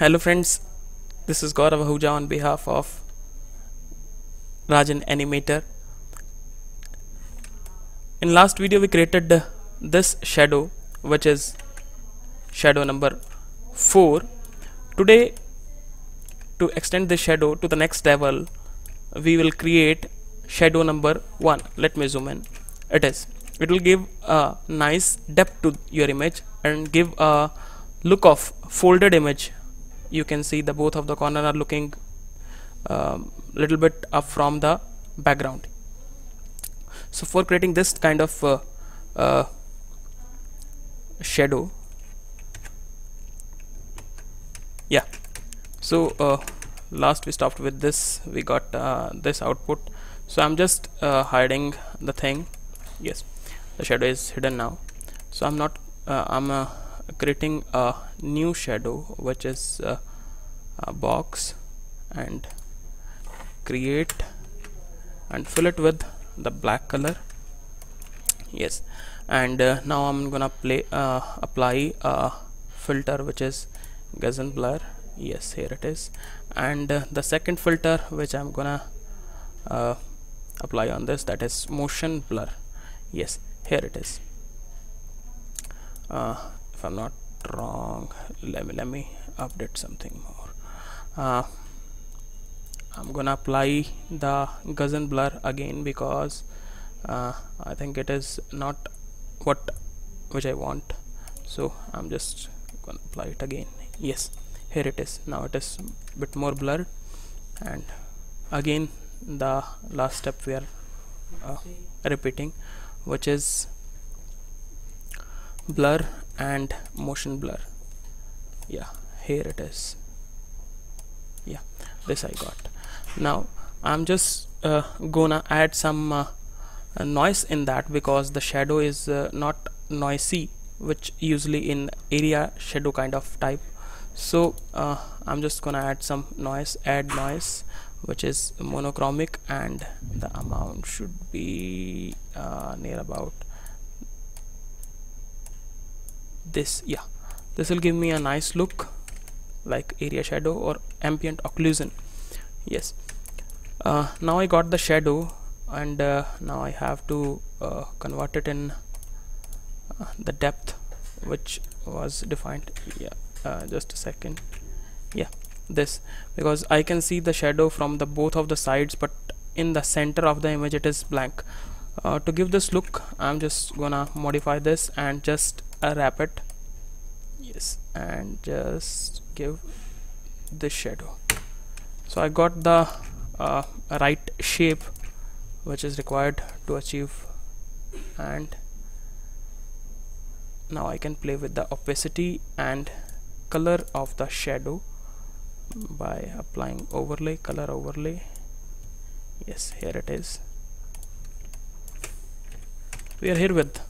Hello friends, this is Gaurav Ahuja on behalf of Rajan Animator. In last video we created this shadow, which is shadow number 4. Today, to extend the shadow to the next level, we will create shadow number 1. Let me zoom in. It will give a nice depth to your image and give a look of folded image. You can see the both of the corners are looking little bit up from the background. So for creating this kind of shadow, last we stopped with this, we got this output. So I'm just hiding the thing. Yes, the shadow is hidden now. So I'm not creating a new shadow, which is a box, and create and fill it with the black color. Yes, and now I'm gonna apply a filter, which is Gaussian blur. Yes, here it is. And the second filter which I'm gonna apply on this, that is motion blur. Yes, here it is. If I'm not wrong, let me update something more. I'm gonna apply the Gaussian blur again, because I think it is not which I want. So I'm just gonna apply it again. Yes, here it is. Now it is a bit more blurred, and again the last step we are repeating, which is blur and motion blur. Yeah, here it is. Yeah, this I got. Now I'm just gonna add some noise in that, because the shadow is not noisy, which usually in area shadow kind of type. So I'm just gonna add some noise, which is monochromatic, and the amount should be near about this. Yeah, this will give me a nice look like area shadow or ambient occlusion. Yes, now I got the shadow, and now I have to convert it in the depth which was defined. Yeah, just a second. Yeah, this, because I can see the shadow from the both of the sides, but in the center of the image it is blank. To give this look, I'm just gonna modify this and just wrap it. Yes, and just give this shadow. So I got the right shape which is required to achieve, and now I can play with the opacity and color of the shadow by applying overlay, color overlay. Yes, here it is. We are here with